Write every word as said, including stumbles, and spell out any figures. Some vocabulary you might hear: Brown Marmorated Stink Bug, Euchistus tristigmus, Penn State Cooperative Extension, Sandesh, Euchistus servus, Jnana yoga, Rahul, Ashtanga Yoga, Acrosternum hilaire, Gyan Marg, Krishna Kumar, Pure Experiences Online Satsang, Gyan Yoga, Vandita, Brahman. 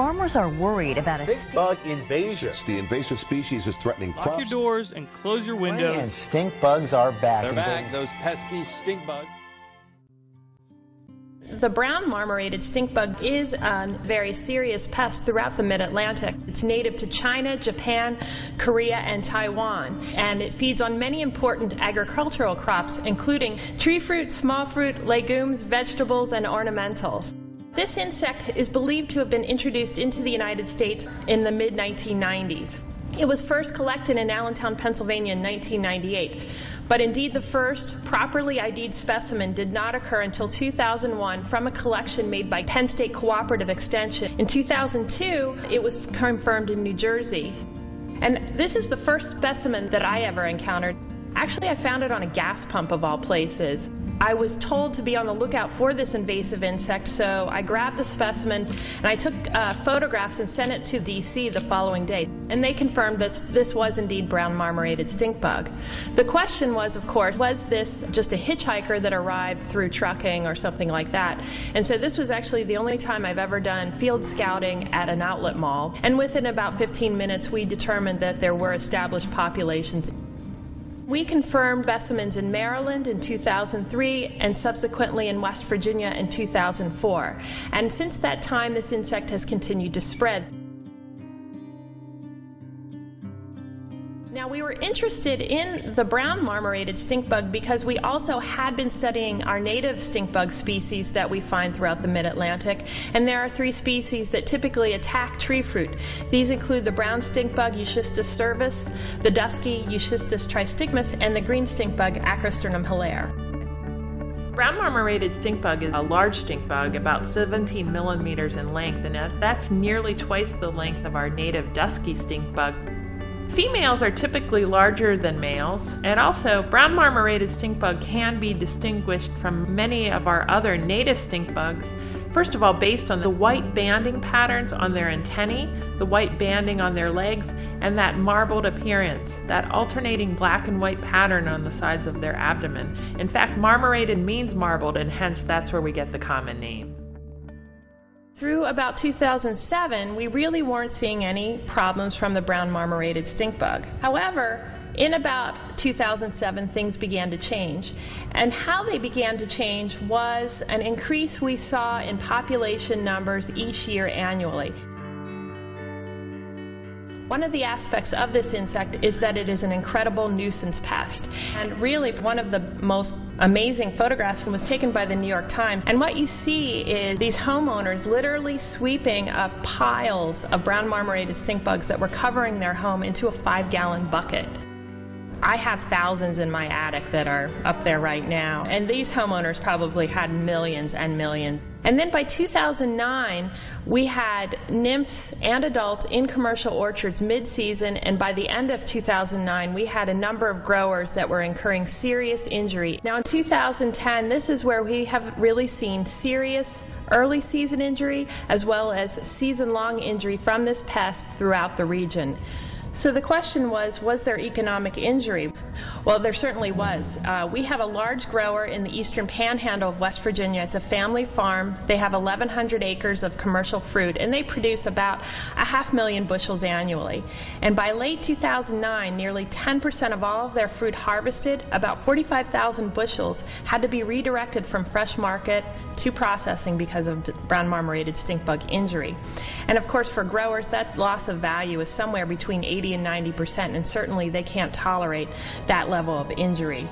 farmers are worried about a stink bug invasion. The invasive species is threatening crops. Lock your doors and close your windows. And stink bugs are back. They're back, those pesky stink bugs. The brown marmorated stink bug is a very serious pest throughout the mid-Atlantic. It's native to China, Japan, Korea, and Taiwan, and it feeds on many important agricultural crops, including tree fruit, small fruit, legumes, vegetables, and ornamentals. This insect is believed to have been introduced into the United States in the mid nineteen nineties. It was first collected in Allentown, Pennsylvania in nineteen ninety-eight, but indeed the first properly I D'd specimen did not occur until two thousand one from a collection made by Penn State Cooperative Extension. In two thousand two, it was confirmed in New Jersey. And this is the first specimen that I ever encountered. Actually, I found it on a gas pump of all places. I was told to be on the lookout for this invasive insect, so I grabbed the specimen and I took uh, photographs and sent it to D C the following day. And they confirmed that this was indeed brown marmorated stink bug. The question was, of course, was this just a hitchhiker that arrived through trucking or something like that? And so this was actually the only time I've ever done field scouting at an outlet mall. And within about fifteen minutes, we determined that there were established populations. We confirmed specimens in Maryland in two thousand three and subsequently in West Virginia in two thousand four. And since that time, this insect has continued to spread. Now, we were interested in the brown marmorated stink bug because we also had been studying our native stink bug species that we find throughout the mid-Atlantic, and there are three species that typically attack tree fruit. These include the brown stink bug, Euchistus servus, the dusky Euchistus tristigmus, and the green stink bug, Acrosternum hilaire. Brown marmorated stink bug is a large stink bug, about seventeen millimeters in length, and that's nearly twice the length of our native dusky stink bug. Females are typically larger than males, and also brown marmorated stink bug can be distinguished from many of our other native stink bugs, first of all based on the white banding patterns on their antennae, the white banding on their legs, and that marbled appearance, that alternating black and white pattern on the sides of their abdomen. In fact, marmorated means marbled, and hence that's where we get the common name. Through about two thousand seven, we really weren't seeing any problems from the brown marmorated stink bug. However, in about two thousand seven, things began to change. And how they began to change was an increase we saw in population numbers each year annually. One of the aspects of this insect is that it is an incredible nuisance pest. And really, one of the most amazing photographs was taken by the New York Times. And what you see is these homeowners literally sweeping up piles of brown marmorated stink bugs that were covering their home into a five-gallon bucket. I have thousands in my attic that are up there right now, and these homeowners probably had millions and millions. And then by two thousand nine, we had nymphs and adults in commercial orchards mid-season, and by the end of two thousand nine, we had a number of growers that were incurring serious injury. Now in two thousand ten, this is where we have really seen serious early season injury as well as season-long injury from this pest throughout the region. So the question was, was there economic injury? Well, there certainly was. Uh, we have a large grower in the eastern panhandle of West Virginia. It's a family farm. They have eleven hundred acres of commercial fruit, and they produce about a half million bushels annually. And by late two thousand nine, nearly ten percent of all of their fruit harvested, about forty-five thousand bushels, had to be redirected from fresh market to processing because of brown marmorated stink bug injury. And of course, for growers, that loss of value is somewhere between eighty and ninety percent, and certainly they can't tolerate that level of injury.